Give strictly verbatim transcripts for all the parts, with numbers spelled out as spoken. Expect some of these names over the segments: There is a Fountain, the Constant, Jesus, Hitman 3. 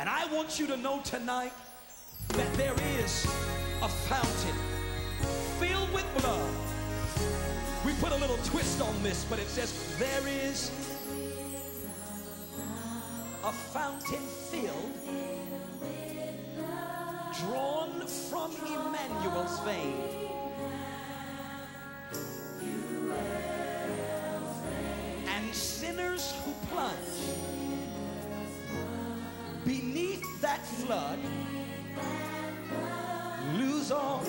And I want you to know tonight that there is a fountain filled with blood. We put a little twist on this, but it says there is a fountain filled, drawn from Emmanuel's vein. And sinners who plunge beneath that flood lose all.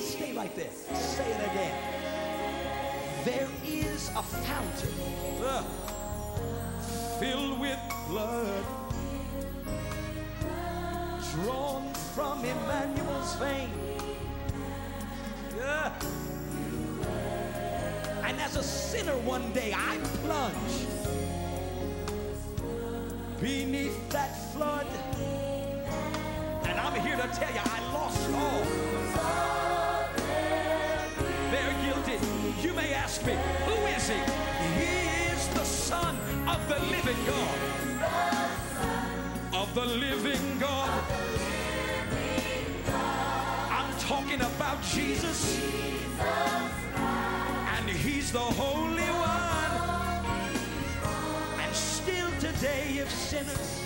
Stay like this. Say it again. There is a fountain uh, filled with blood, drawn from Emmanuel's vein. Uh, and as a sinner one day I plunge beneath that flood. And I'm here to tell you I lost all. You may ask me, who is he? He is the Son of the living God. Of the living God. I'm talking about Jesus. And he's the Holy One. And still today, if sinners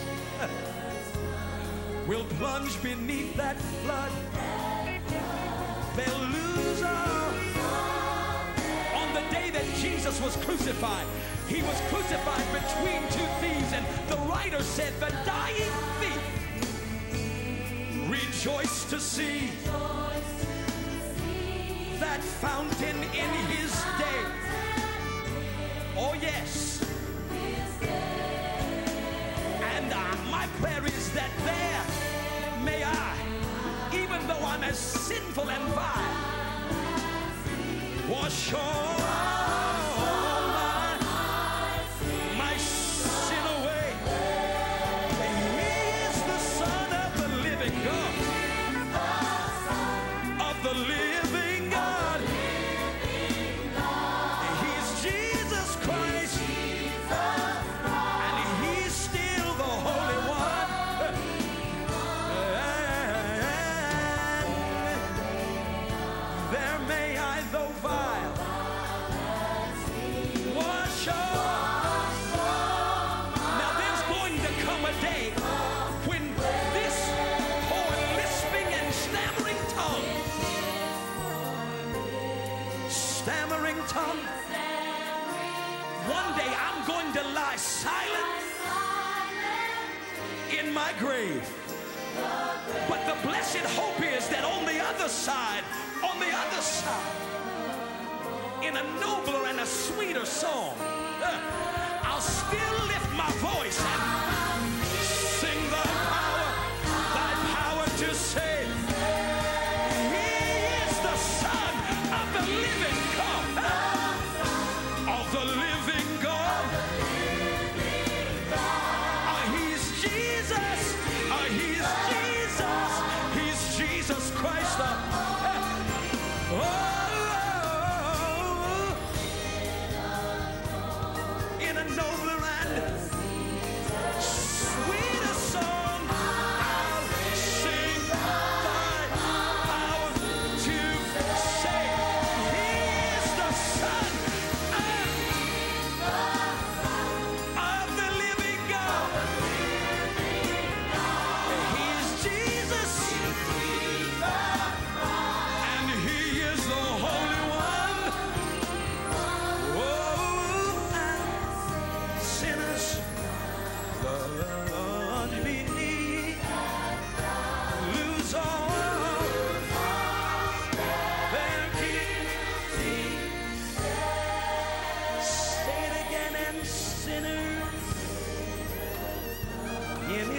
will plunge beneath that flood, they'll lose all. Jesus was crucified. He was crucified between two thieves, and the writer said the dying thief rejoiced to see that fountain in his day. Oh yes. And uh, my prayer is that there may I, even though I'm as sinful and vile, wash off tongue. One day I'm going to lie silent in my grave. But the blessed hope is that on the other side, on the other side, in a nobler and a sweeter song, I'll still lift my voice and sing thy power, thy power to save. He is the Son of the living God.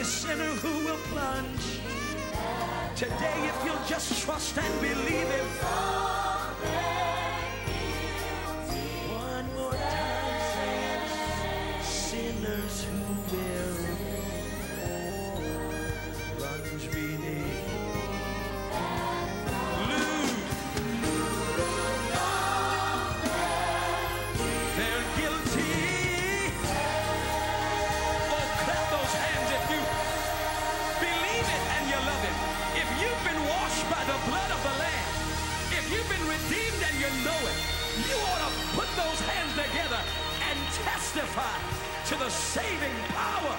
Sinner who will plunge today, if you'll just trust and believe him one more time, sinners who will plunge beneath. Lose, they're guilty. you've been washed by the blood of the Lamb, if you've been redeemed and you know it, you ought to put those hands together and testify to the saving power